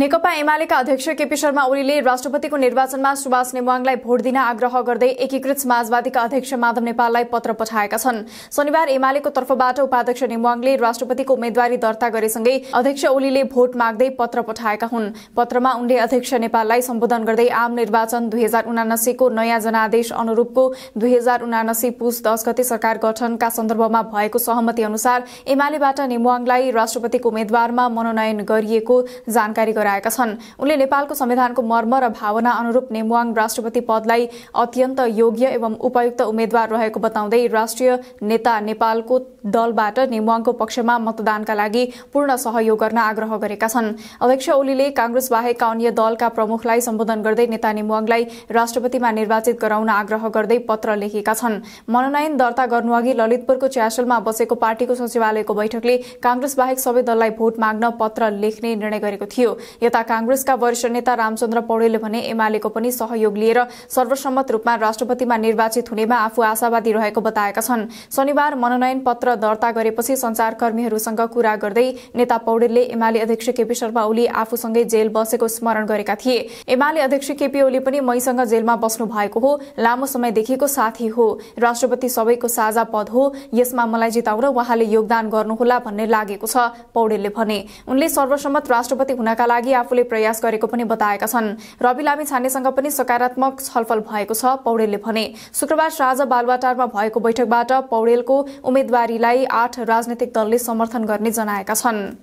नेकपा एमालेका अध्यक्ष केपी शर्मा ओलीले राष्ट्रपतिको निर्वाचनमा सुभाष नेम्वाङलाई भोट दिन आग्रह गर्दै एकीकृत समाजवादीका अध्यक्ष माधव नेपाललाई पत्र पठाएका छन्। शनिबार एमालेको तर्फबाट उपाध्यक्ष नेम्वाङले राष्ट्रपतिको उम्मेदवारी दर्ता गरेसँगै अध्यक्ष ओलीले भोट माग्दै पत्र पठाएका हुन्। पत्रमा उनले अध्यक्ष नेपाललाई सम्बोधन गर्दै आम निर्वाचन 2079 को नयाँ जनादेश अनुरूपको 2079 पुस 10 गते सरकार गठनका सन्दर्भमा भएको सहमति अनुसार एमालेबाट नेम्वाङलाई राष्ट्रपतिको उम्मेदवारमा मनोनयन गरिएको जानकारी उनले नेपालको संविधानको मर्म र भावना अनुरूप नेम्वाङ राष्ट्रपति पदलाई अत्यन्त योग्य एवं उपयुक्त उम्मेद्वार रहेको बताउँदै राष्ट्रिय नेता नेपालको दलबाट नेम्वाङको पक्षमा मतदानका लागि पूर्ण सहयोग गर्न आग्रह गरेका छन्। अध्यक्ष ओलीले कांग्रेस बाहेकका अन्य दलका प्रमुखलाई सम्बोधन गर्दै नेता नेम्वाङलाई राष्ट्रपतिमा निर्वाचित गराउन आग्रह गर्दै पत्र लेखेका छन्। मनोनयन दर्ता गर्नुअघि ललितपुरको च्यासलमा बसेको पार्टीको सचिवालयको बैठकले कांग्रेस बाहेक सबै दललाई भोट माग्न पत्र लेख्ने निर्णय गरेको थियो। यता कांग्रेसका वरिष्ठ नेता रामचंद्र पौडेलले भने एमालेको पनि सहयोग लिएर सर्वसम्मत रूपमा राष्ट्रपतिमा निर्वाचित हुनेमा आफू आशावादी रहेको बताएका छन्। शनिबार मनोनयन पत्र दर्ता गरेपछि सञ्चारकर्मीहरूसँग कुरा गर्दै नेता पौडेलले एमाले अध्यक्ष केपी शर्मा ओली आफूसँगै जेल बसेको स्मरण गरेका थिए। एमाले अध्यक्ष केपी ओली पनि मईसँग जेलमा बस्नु भएको हो। लामो समयदेखिको साथी हो। राष्ट्रपति सबैको साझा पद हो। यसमा मलाई जिताउन उहाँले योगदान गर्नुहोला भन्ने लागेको छ पौडेलले भने। उनले सर्वसम्मत राष्ट्रपति हुनका लागि आफूले प्रयास गरेको पनि बताएका छन्। रवि लामिछानेसँग पनि सकारात्मक छलफल भएको छ पौडेलले भने। शुक्रबार साँझ बालुवाटारमा भएको बैठकबाट पौडेलको उम्मेदवारीलाई 8 राजनैतिक दलले समर्थन गर्ने जनाएका छन्।